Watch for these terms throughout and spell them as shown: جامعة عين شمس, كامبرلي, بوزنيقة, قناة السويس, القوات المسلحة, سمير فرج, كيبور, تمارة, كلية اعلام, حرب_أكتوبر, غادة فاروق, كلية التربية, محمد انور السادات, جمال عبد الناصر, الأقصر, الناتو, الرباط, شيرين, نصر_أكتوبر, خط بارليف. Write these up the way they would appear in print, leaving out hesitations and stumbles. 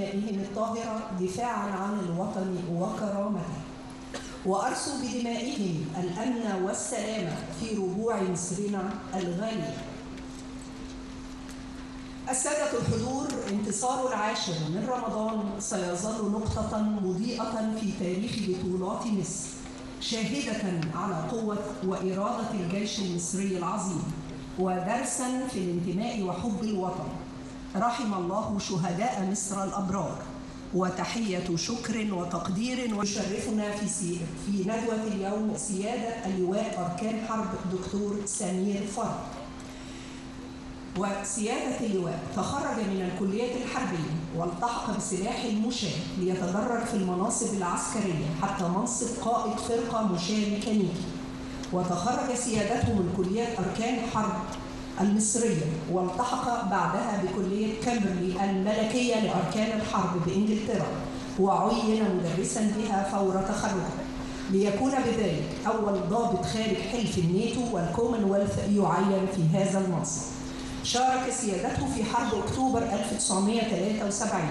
بدمائهم الطاهرة دفاعا عن الوطن وكرامته، وأرسوا بدمائهم الأمن والسلام في ربوع مصرنا الغالي. السادة الحضور، انتصار العاشر من رمضان سيظل نقطة مضيئة في تاريخ بطولات مصر، شاهدة على قوة وإرادة الجيش المصري العظيم، ودرسا في الانتماء وحب الوطن. رحم الله شهداء مصر الأبرار، وتحية شكر وتقدير. ويشرفنا في ندوة اليوم سيادة اللواء أركان حرب الدكتور سمير فرج. وسيادة اللواء تخرج من الكلية الحربية والتحق بسلاح المشاة ليتدرج في المناصب العسكرية حتى منصب قائد فرقة مشاة ميكانيكي، وتخرج سيادته من كلية أركان حرب المصرية والتحق بعدها بكلية كامبرلي الملكية لأركان الحرب بإنجلترا، وعين مدرسا بها فور تخرجه، ليكون بذلك أول ضابط خارج حلف الناتو والكومنولث يعين في هذا المنصب. شارك سيادته في حرب أكتوبر 1973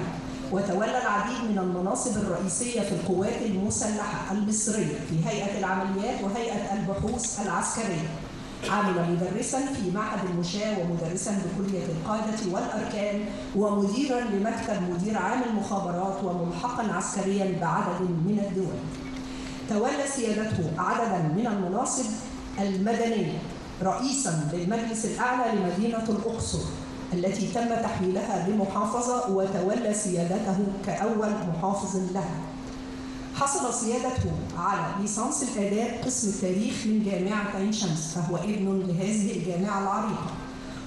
وتولى العديد من المناصب الرئيسية في القوات المسلحة المصرية في هيئة العمليات وهيئة البحوث العسكرية. عمل مدرسا في معهد المشاة ومدرسا بكلية القادة والأركان، ومديرا لمكتب مدير عام المخابرات، وملحقا عسكريا بعدد من الدول. تولى سيادته عددا من المناصب المدنية، رئيسا للمجلس الأعلى لمدينة الأقصر التي تم تحويلها لمحافظة، وتولى سيادته كأول محافظ لها. حصل سيادته على ليسانس الآداب قسم التاريخ من جامعة عين شمس، فهو ابن لهذه الجامعة العريقة،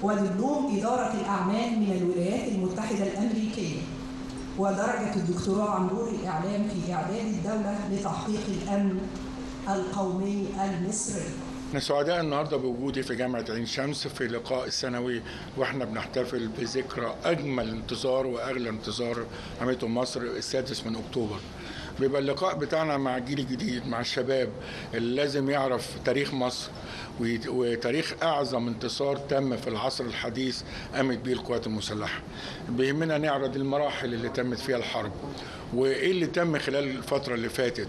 ودبلوم إدارة الأعمال من الولايات المتحدة الأمريكية، ودرجة الدكتوراه عن دور الإعلام في إعداد الدولة لتحقيق الأمن القومي المصري. أنا سعداء النهارده بوجودي في جامعة عين شمس في لقاء السنوي، واحنا بنحتفل بذكرى أجمل انتصار وأغلى انتصار عملته مصر، 6 أكتوبر. بيبقى اللقاء بتاعنا مع الجيل الجديد، مع الشباب اللي لازم يعرف تاريخ مصر وتاريخ أعظم انتصار تم في العصر الحديث قامت بيه القوات المسلحة. بيهمنا نعرض المراحل اللي تمت فيها الحرب، وإيه اللي تم خلال الفترة اللي فاتت،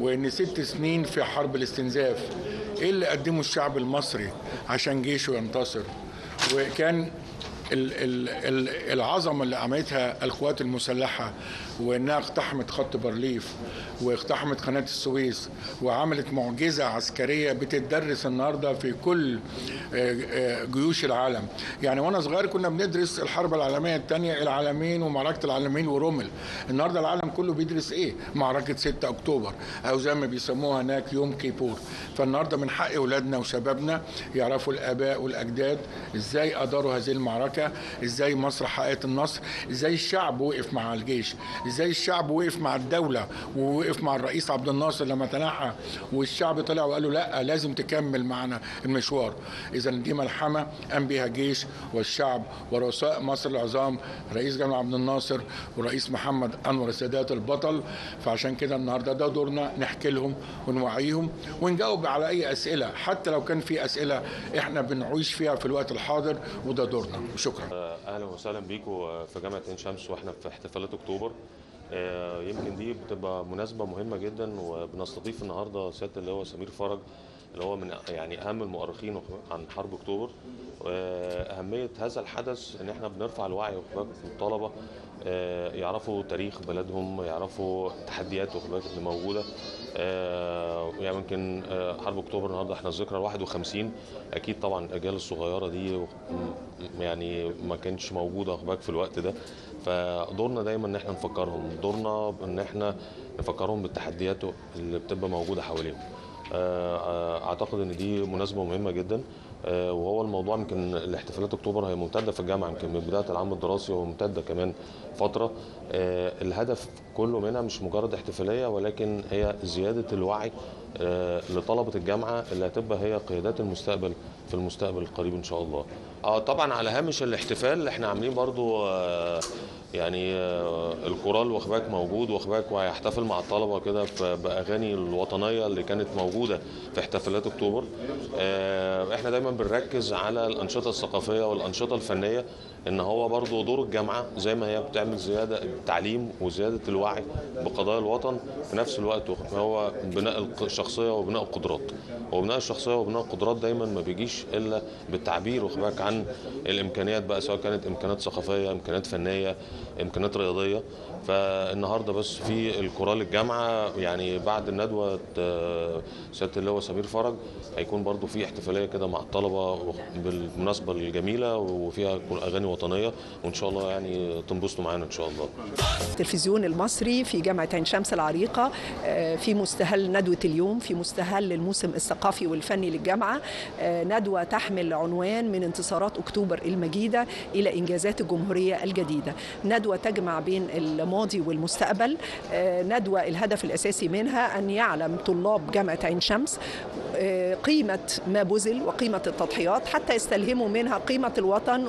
وإن 6 سنين في حرب الاستنزاف إيه اللي قدمه الشعب المصري عشان جيشه ينتصر، وكان العظمة اللي عملتها القوات المسلحة، وإنها اقتحمت خط بارليف واقتحمت قناة السويس وعملت معجزة عسكرية بتدرس النهاردة في كل جيوش العالم. يعني وأنا صغير كنا بندرس الحرب العالمية الثانية، العالمين ومعركة العالمين ورمل. النهاردة العالم كله بيدرس إيه؟ معركة 6 أكتوبر، أو زي ما بيسموها هناك يوم كيبور. فالنهاردة من حق أولادنا وشبابنا يعرفوا الآباء والأجداد إزاي أداروا هذه المعركة، ازاي مصر حققت النصر، ازاي الشعب وقف مع الجيش، ازاي الشعب وقف مع الدولة، ووقف مع الرئيس عبد الناصر لما تنحى والشعب طلع وقال له لا لازم تكمل معنا المشوار. اذا دي ملحمة قام بها الجيش والشعب ورؤساء مصر العظام، رئيس جمال عبد الناصر ورئيس محمد انور السادات البطل. فعشان كده النهارده ده دورنا نحكي لهم ونوعيهم ونجاوب على اي اسئلة، حتى لو كان في اسئلة احنا بنعيش فيها في الوقت الحاضر، وده دورنا. شكرا. اهلا وسهلا بيكم في جامعه عين شمس واحنا في احتفالات اكتوبر. يمكن دي بتبقى مناسبه مهمه جدا، وبنستضيف النهارده سياده اللواء سمير فرج اللي هو من يعني اهم المؤرخين عن حرب اكتوبر. اهميه هذا الحدث ان احنا بنرفع الوعي والطلبه يعرفوا تاريخ بلدهم، يعرفوا التحديات اللي موجوده. يعني يمكن حرب اكتوبر النهارده احنا الذكرى 51، اكيد طبعا الاجيال الصغيره دي يعني ما كانتش موجوده في الوقت ده، فدورنا دايما ان احنا نفكرهم، دورنا ان احنا نفكرهم بالتحديات اللي بتبقى موجوده حواليهم. اعتقد ان دي مناسبه مهمه جدا، وهو الموضوع يمكن الاحتفالات اكتوبر هي ممتده في الجامعه يمكن من بدايه العام الدراسي وممتده كمان فتره. الهدف كله منها مش مجرد احتفاليه، ولكن هي زياده الوعي لطلبه الجامعه اللي هتبقى هي قيادات المستقبل في المستقبل القريب ان شاء الله. طبعا على هامش الاحتفال احنا عاملين برضو يعني الكورال وخباك موجود، وخباك وهيحتفل مع الطلبه كده باغاني الوطنيه اللي كانت موجوده في احتفالات اكتوبر. احنا دايما بنركز على الانشطه الثقافيه والانشطه الفنيه، ان هو برضو دور الجامعه زي ما هي بتعمل زياده التعليم وزياده الوعي بقضايا الوطن، في نفس الوقت هو بناء الشخصيه وبناء القدرات، وبناء الشخصيه وبناء القدرات دايما ما بيجيش الا بالتعبير وخباك عن الامكانيات بقى، سواء كانت امكانيات ثقافيه، امكانيات فنيه، امكانيات رياضيه. فالنهارده بس في الكورال الجامعه يعني بعد الندوه سياده اللواء سمير فرج هيكون برضو في احتفاليه كده مع الطلبه بالمناسبه الجميله، وفيها اغاني وطنيه، وان شاء الله يعني تنبسطوا معانا ان شاء الله. التلفزيون المصري في جامعه عين شمس العريقه في مستهل ندوه اليوم، في مستهل الموسم الثقافي والفني للجامعه، ندوه تحمل عنوان من انتصارات اكتوبر المجيده الى انجازات الجمهوريه الجديده، ندوه تجمع بين الماضي والمستقبل، ندوة الهدف الأساسي منها أن يعلم طلاب جامعة عين شمس قيمة ما بذل وقيمة التضحيات، حتى يستلهموا منها قيمة الوطن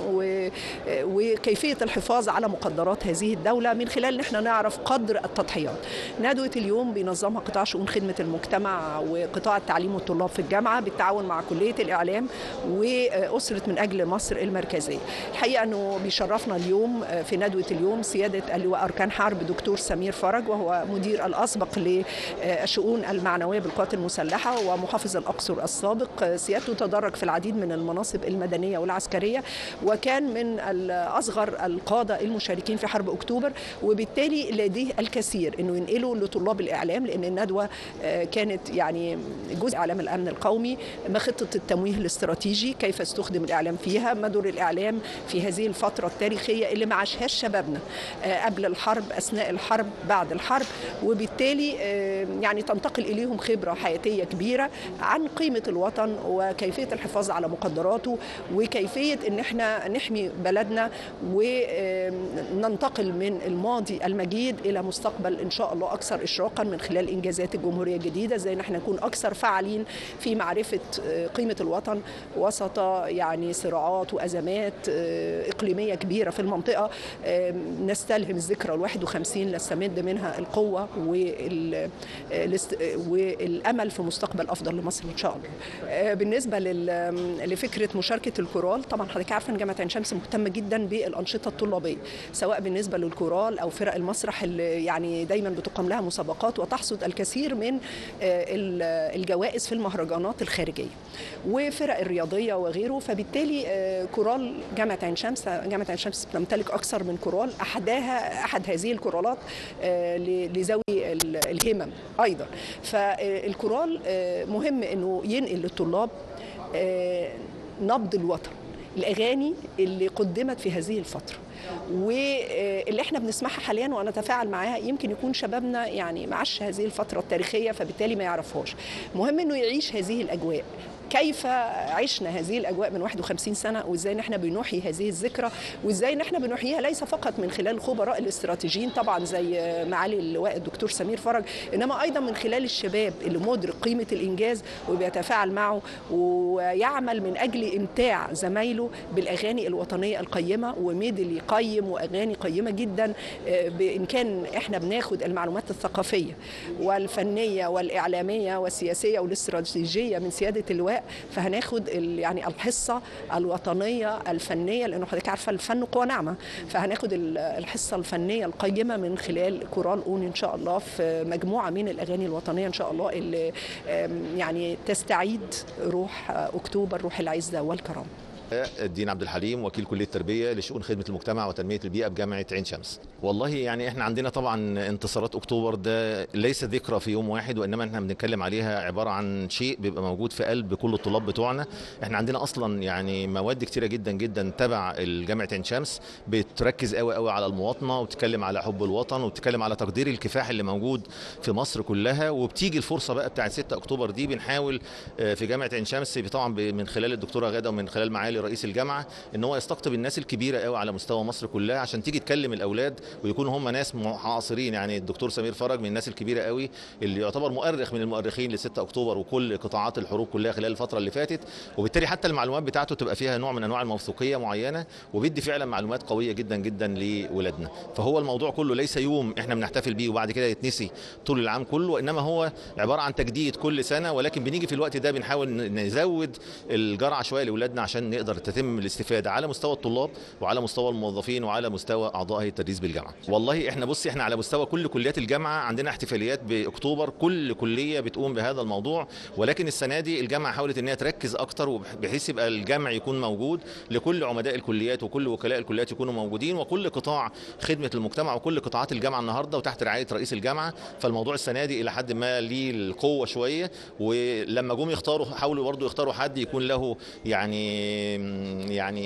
وكيفية الحفاظ على مقدرات هذه الدولة من خلال نحن نعرف قدر التضحيات. ندوة اليوم بينظمها قطاع شؤون خدمة المجتمع وقطاع التعليم والطلاب في الجامعة بالتعاون مع كلية الإعلام وأسرة من أجل مصر المركزية. الحقيقة أنه بيشرفنا اليوم في ندوة اليوم سيادة اللواء أركان حرب دكتور سمير فرج، وهو مدير الأسبق للشؤون المعنوية بالقوات المسلحة ومحافظ الأقصر السابق. سيادته تدرج في العديد من المناصب المدنية والعسكرية، وكان من أصغر القادة المشاركين في حرب أكتوبر، وبالتالي لديه الكثير أنه ينقله لطلاب الإعلام، لأن الندوة كانت يعني جزء إعلام الأمن القومي، ما خطة التمويه الاستراتيجي، كيف استخدم الإعلام فيها، ما دور الإعلام في هذه الفترة التاريخية اللي ما عاشهاش شبابنا قبل الحرب، أثناء الحرب، بعد الحرب، وبالتالي يعني تنتقل إليهم خبرة حياتية كبيرة عن قيمة الوطن وكيفية الحفاظ على مقدراته وكيفية إن احنا نحمي بلدنا وننتقل من الماضي المجيد إلى مستقبل إن شاء الله أكثر إشراقا من خلال إنجازات الجمهورية الجديدة، زي إن احنا نكون أكثر فعالين في معرفة قيمة الوطن وسط يعني صراعات وأزمات إقليمية كبيرة في المنطقة، نستلهم الذكرى ال51 نستمد منها القوة والأمل في مستقبل أفضل لمصر إن شاء الله. بالنسبة لفكرة مشاركة الكورال، طبعا حضرتك عارفة إن جامعة عين شمس مهتمة جدا بالأنشطة الطلابية، سواء بالنسبة للكورال أو فرق المسرح اللي يعني دايما بتقام لها مسابقات وتحصد الكثير من الجوائز في المهرجانات الخارجية وفرق الرياضية وغيره. فبالتالي كورال جامعة عين شمس تمتلك أكثر من كورال، أحد هذه الكورالات لذوي الهمم أيضا. فالكورال مهم أنه ينقل للطلاب نبض الوطن، الأغاني اللي قدمت في هذه الفترة واللي احنا بنسمعها حاليا ونتفاعل معاها، يمكن يكون شبابنا يعني ما عاش هذه الفترة التاريخية فبالتالي ما يعرفهاش. مهم أنه يعيش هذه الأجواء، كيف عشنا هذه الاجواء من 51 سنه، وازاي نحن بنحيي هذه الذكرى، وازاي نحن بنحييها ليس فقط من خلال خبراء الاستراتيجيين طبعا زي معالي اللواء الدكتور سمير فرج، انما ايضا من خلال الشباب اللي مدرك قيمه الانجاز وبيتفاعل معه ويعمل من اجل امتاع زمايله بالاغاني الوطنيه القيمه، وميدلي قيم واغاني قيمه جدا، بان كان احنا بناخد المعلومات الثقافيه والفنيه والاعلاميه والسياسيه والاستراتيجيه من سياده اللواء، فهناخد يعني الحصه الوطنيه الفنيه، لانه حضرتك عارفه الفن قوه ناعمه، فهناخد الحصه الفنيه القيمه من خلال كورال اون ان شاء الله، في مجموعه من الاغاني الوطنيه ان شاء الله اللي يعني تستعيد روح اكتوبر، روح العزه والكرامه. الدين عبد الحليم، وكيل كليه التربيه لشؤون خدمه المجتمع وتنميه البيئه بجامعه عين شمس. والله يعني احنا عندنا طبعا انتصارات اكتوبر ده ليس ذكرى في يوم واحد، وانما احنا بنتكلم عليها عباره عن شيء بيبقى موجود في قلب كل الطلاب بتوعنا. احنا عندنا اصلا يعني مواد كتيره جدا جدا تبع جامعه عين شمس بتركز قوي قوي على المواطنه، وبتتكلم على حب الوطن، وبتتكلم على تقدير الكفاح اللي موجود في مصر كلها. وبتيجي الفرصه بقى بتاعه 6 اكتوبر دي، بنحاول في جامعه عين شمس طبعا من خلال الدكتوره غاده ومن خلال معالي رئيس الجامعه ان هو يستقطب الناس الكبيره قوي على مستوى مصر كلها عشان تيجي تكلم الاولاد ويكونوا هم ناس معاصرين. يعني الدكتور سمير فرج من الناس الكبيره قوي اللي يعتبر مؤرخ من المؤرخين ل 6 اكتوبر وكل قطاعات الحروب كلها خلال الفتره اللي فاتت، وبالتالي حتى المعلومات بتاعته تبقى فيها نوع من انواع الموثوقيه معينه، وبيدي فعلا معلومات قويه جدا جدا لولادنا. فهو الموضوع كله ليس يوم احنا بنحتفل بيه وبعد كده يتنسي طول العام كله، وانما هو عباره عن تجديد كل سنه، ولكن بنيجي في الوقت ده بنحاول نزود الجرعه شويه لاولادنا عشان نقدر تتم الاستفاده على مستوى الطلاب وعلى مستوى الموظفين وعلى مستوى اعضاء هيئه التدريس بالجامعه. والله احنا بصي احنا على مستوى كل كليات الجامعه عندنا احتفاليات باكتوبر، كل كليه بتقوم بهذا الموضوع، ولكن السنه دي الجامعه حاولت ان هي تركز اكتر وبحيث يبقى الجمع يكون موجود لكل عمداء الكليات وكل وكلاء الكليات يكونوا موجودين وكل قطاع خدمه المجتمع وكل قطاعات الجامعه النهارده وتحت رعايه رئيس الجامعه. فالموضوع السنه دي الى حد ما ليه القوه شويه، ولما جم يختاروا حاولوا برضه يختاروا حد يكون له يعني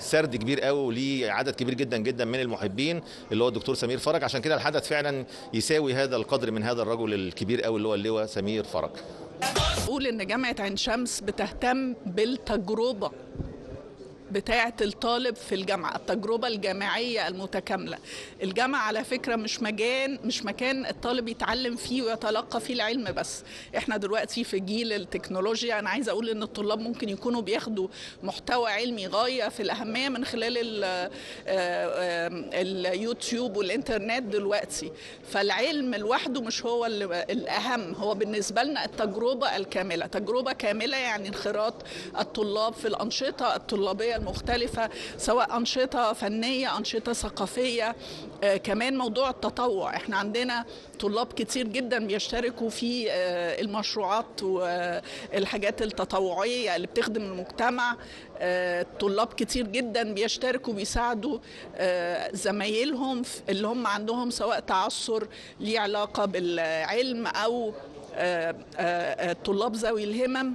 سرد كبير قوي وليه عدد كبير جدا جدا من المحبين اللي هو الدكتور سمير فرج، عشان كده الحدث فعلا يساوي هذا القدر من هذا الرجل الكبير قوي اللي هو اللواء سمير فرج. أقول إن جامعة عين شمس بتهتم بالتجربة بتاعة الطالب في الجامعة، التجربة الجامعية المتكاملة. الجامعة على فكرة مش مكان الطالب يتعلم فيه ويتلقى فيه العلم بس، احنا دلوقتي في جيل التكنولوجيا. انا عايزة اقول ان الطلاب ممكن يكونوا بياخدوا محتوى علمي غاية في الأهمية من خلال اليوتيوب والإنترنت دلوقتي، فالعلم لوحده مش هو الأهم، هو بالنسبة لنا التجربة الكاملة. تجربة كاملة يعني انخراط الطلاب في الأنشطة الطلابية المختلفة، سواء أنشطة فنية أنشطة ثقافية، كمان موضوع التطوع. احنا عندنا طلاب كتير جدا بيشتركوا في المشروعات والحاجات التطوعية اللي بتخدم المجتمع، طلاب كتير جدا بيشتركوا بيساعدوا زمايلهم اللي هم عندهم سواء تعثر ليه علاقة بالعلم أو طلاب ذوي الهمم.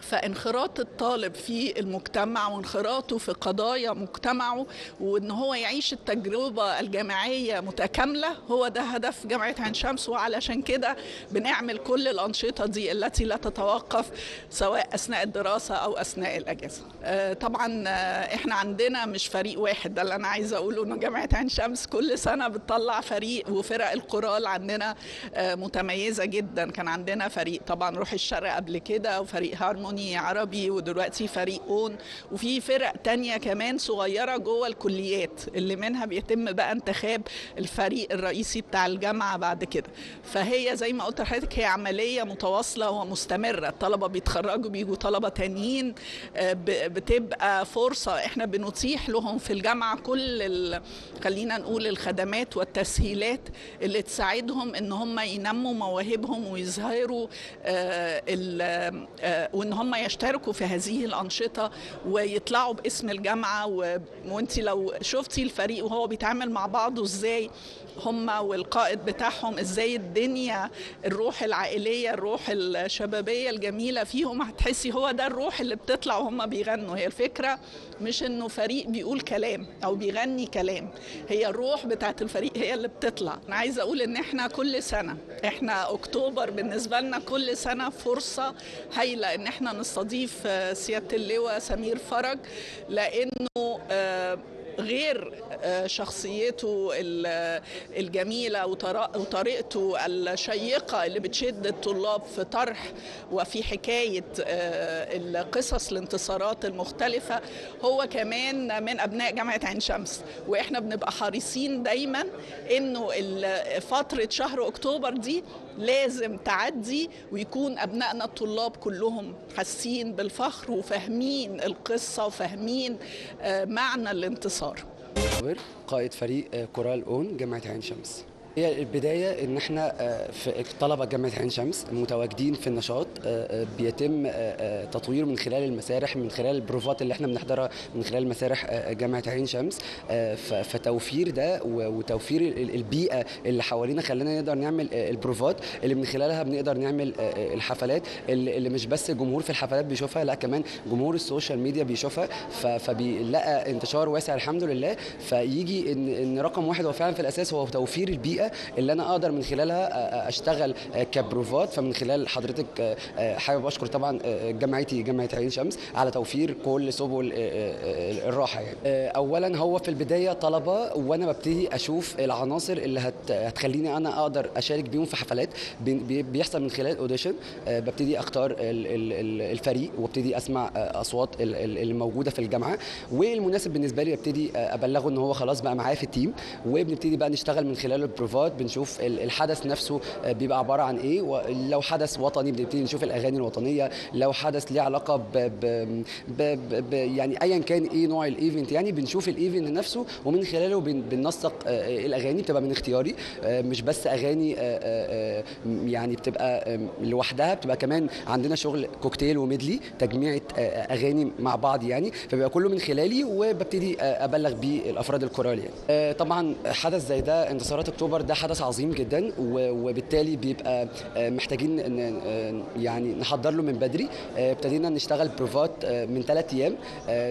فانخراط الطالب في المجتمع وانخراطه في قضايا مجتمعه وان هو يعيش التجربه الجامعيه متكامله هو ده هدف جامعه عين شمس، وعلشان كده بنعمل كل الانشطه دي التي لا تتوقف سواء اثناء الدراسه او اثناء الاجازه. طبعا احنا عندنا مش فريق واحد، ده اللي انا عايزه اقوله، ان جامعه عين شمس كل سنه بتطلع فريق، وفرق القرال عندنا متميزه جدا. كان عندنا فريق طبعا روح الشرق قبل كده، وفريق هارموني عربي، ودلوقتي فريق اون، وفي فرق تانية كمان صغيرة جوه الكليات اللي منها بيتم بقى انتخاب الفريق الرئيسي بتاع الجامعة بعد كده. فهي زي ما قلت لحضرتك هي عملية متواصلة ومستمرة، الطلبة بيتخرجوا بيجوا طلبة تانيين، بتبقى فرصة احنا بنتيح لهم في الجامعة كل خلينا نقول الخدمات والتسهيلات اللي تساعدهم ان هم ينموا مواهبهم ويظهروا وان هم يشتركوا في هذه الأنشطة ويطلعوا باسم الجامعة. وانت لو شفتي الفريق وهو بيتعامل مع بعضه ازاي، هم والقائد بتاعهم ازاي الدنيا الروح العائلية الروح الشبابية الجميلة فيهم، هتحسي هو ده الروح اللي بتطلع وهم بيغنوا. هي الفكرة مش انه فريق بيقول كلام او بيغني كلام، هي الروح بتاعت الفريق هي اللي بتطلع. انا عايزة اقول ان احنا كل سنة، احنا اكتوبر بالنسبة لنا كل سنة فرصة هايلة ان احنا نستضيف سيادة اللواء سمير فرج، لانه غير شخصيته الجميلة وطريقته الشيقة اللي بتشد الطلاب في طرح وفي حكاية القصص الانتصارات المختلفة، هو كمان من أبناء جامعة عين شمس. وإحنا بنبقى حريصين دايما إنه فترة شهر أكتوبر دي لازم تعدي ويكون أبنائنا الطلاب كلهم حاسين بالفخر وفاهمين القصة وفاهمين معنى الانتصار. قائد فريق كورال اون جامعة عين شمس. هي البداية إن إحنا في طلبة جامعة عين شمس متواجدين في النشاط، بيتم تطوير من خلال المسارح من خلال البروفات اللي إحنا بنحضرها من خلال مسارح جامعة عين شمس، فتوفير ده وتوفير البيئة اللي حوالينا خلينا نقدر نعمل البروفات اللي من خلالها بنقدر نعمل الحفلات اللي مش بس الجمهور في الحفلات بيشوفها، لا كمان جمهور السوشيال ميديا بيشوفها، فبيلاقي انتشار واسع الحمد لله. فيجي إن رقم واحد هو فعلا في الأساس هو توفير البيئة البيئه اللي انا اقدر من خلالها اشتغل كبروفات. فمن خلال حضرتك حابب اشكر طبعا جامعه عين شمس على توفير كل سبل الراحه. يعني اولا هو في البدايه طلبه، وانا ببتدي اشوف العناصر اللي هتخليني انا اقدر اشارك بيهم في حفلات بيحصل من خلال اوديشن. ببتدي اختار الفريق وابتدي اسمع اصوات الموجوده في الجامعه، والمناسب بالنسبه لي ببتدي ابلغه ان هو خلاص بقى معايا في التيم، وبنبتدي بقى نشتغل من خلال البروفات. بنشوف الحدث نفسه بيبقى عباره عن ايه، ولو حدث وطني بنبتدي نشوف الاغاني الوطنيه، لو حدث ليه علاقه يعني ايا كان ايه نوع الايفنت، يعني بنشوف الايفنت نفسه ومن خلاله بننسق الاغاني. بتبقى من اختياري، مش بس اغاني يعني بتبقى لوحدها، بتبقى كمان عندنا شغل كوكتيل وميدلي، تجميعة اغاني مع بعض يعني، فبيبقى كله من خلالي وببتدي ابلغ بيه الافراد الكورال. يعني طبعا حدث زي ده انتصارات اكتوبر ده حدث عظيم جدا، وبالتالي بيبقى محتاجين يعني نحضر له من بدري. ابتدينا نشتغل بروفات من 3 ايام.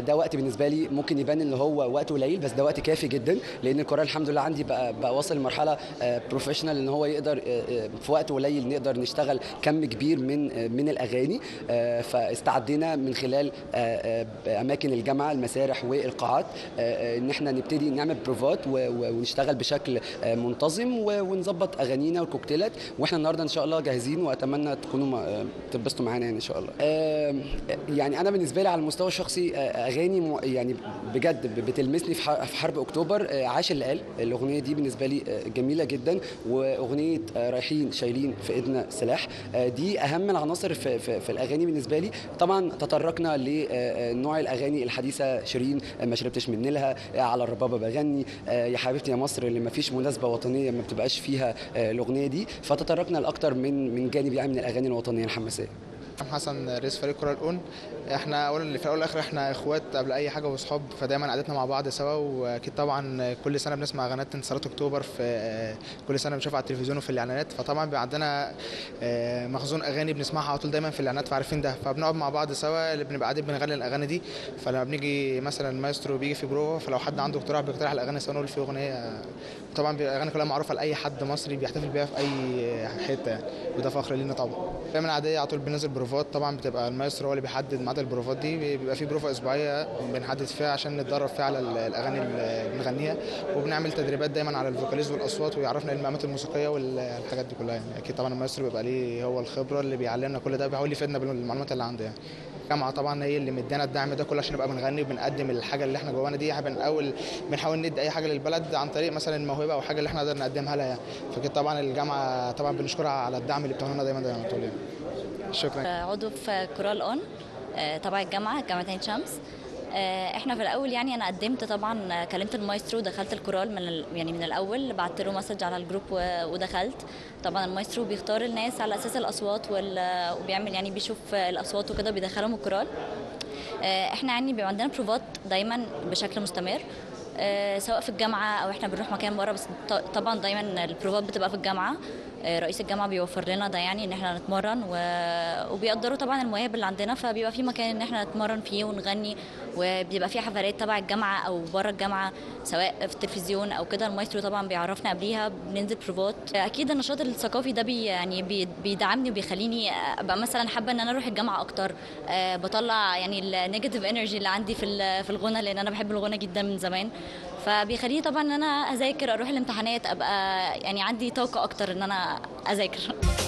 ده وقت بالنسبه لي ممكن يبان ان هو وقت قليل، بس ده وقت كافي جدا، لان الكورال الحمد لله عندي بقى واصل لمرحله بروفيشنال ان هو يقدر في وقت قليل نقدر نشتغل كم كبير من الاغاني. فاستعدينا من خلال اماكن الجامعه، المسارح والقاعات، ان احنا نبتدي نعمل بروفات ونشتغل بشكل منتظم ونظبط اغانينا والكوكتيلات. واحنا النهارده ان شاء الله جاهزين، واتمنى تكونوا تتبسطوا معانا ان شاء الله. يعني انا بالنسبه لي على المستوى الشخصي اغاني يعني بجد بتلمسني في حرب اكتوبر. عاش اللي قال الاغنيه دي بالنسبه لي جميله جدا، واغنيه رايحين شايلين في ايدنا سلاح دي اهم العناصر في الاغاني بالنسبه لي. طبعا تطرقنا لنوع الاغاني الحديثه، شيرين ما شربتش من نيلها، على الربابه بغني، يا حبيبتي يا مصر، اللي ما فيش مناسبه وطنيه ما بتبقاش فيها الاغنيه دي. فتطرقنا لاكثر من جانب يعني من الاغاني الوطنيه الحماسيه. حسن رئيس فريق كورال اون، احنا اولا في الاول والاخر احنا اخوات قبل اي حاجه واصحاب، فدايما قعدتنا مع بعض سوا. واكيد طبعا كل سنه بنسمع غنات انتصارات اكتوبر، في كل سنه بنشوفها على التلفزيون وفي الاعلانات، فطبعا بيبقى عندنا مخزون اغاني بنسمعها على طول دايما في الاعلانات، فعارفين ده. فبنقعد مع بعض سوا، اللي بنبقى قاعدين بنغني الاغاني دي. فلما بنيجي مثلا المايسترو بيجي في بروفه، فلو حد عنده اقتراح بيقترح الاغاني سوا، نقول في اغنيه. طبعا الاغاني كلها معروفه لاي حد مصري بيحتفل بيها في اي حته يعني، وده فخر لينا طبعا. دايما عاديه على طول بننزل بروفات، طبعا بتبقى المايسترو هو اللي بيحدد ميعاد البروفات دي. بيبقى في بروفه اسبوعيه بنحدد فيها عشان نتدرب فيها على الاغاني اللي بنغنيها، وبنعمل تدريبات دايما على الفوكاليز والاصوات، ويعرفنا المقامات الموسيقيه والحاجات دي كلها يعني. اكيد طبعا المايسترو بيبقى ليه هو الخبره اللي بيعلمنا كل ده، بيحاول يفيدنا بالمعلومات اللي عنده يعني. الجامعه طبعا هي اللي مدينا الدعم ده كله عشان نبقى بنغني وبنقدم الحاجه اللي احنا جوانا دي. بنحاول ندي اي حاجه للبلد عن طريق مثلا الموهبه او حاجه اللي احنا نقدر نقدمها لها يعني. فاكيد طبعا الجامعه طبعا بنشكرها على الدعم اللي بتاعنا دايما طول يعني. شكرا. عضو في كورال اون تبع الجامعه، جامعه عين شمس. احنا في الاول يعني انا قدمت طبعا، كلمت المايسترو، دخلت الكورال يعني من الاول، بعت له مسج على الجروب ودخلت. طبعا المايسترو بيختار الناس على اساس الاصوات وبيعمل يعني بيشوف الاصوات وكده بيدخلهم الكورال. احنا يعني بيبقى عندنا بروفات دايما بشكل مستمر، سواء في الجامعه او احنا بنروح مكان بره، بس طبعا دايما البروفات بتبقى في الجامعه. رئيس الجامعه بيوفر لنا ده يعني ان احنا نتمرن، وبيقدروا طبعا المواهب اللي عندنا، فبيبقى في مكان ان احنا نتمرن فيه ونغني، وبيبقى في حفلات تبع الجامعه او بره الجامعه سواء في التلفزيون او كده. المايسترو طبعا بيعرفنا قبليها، بننزل بروفات. اكيد النشاط الثقافي ده يعني بيدعمني وبيخليني ابقى مثلا حابه ان انا اروح الجامعه اكتر، بطلع يعني النيجاتيف انرجي اللي عندي في الغنى، لان انا بحب الغنى جدا من زمان، فبيخليني طبعا ان انا اذاكر، اروح الامتحانات، ابقى يعني عندي طاقه اكتر ان انا اذاكر.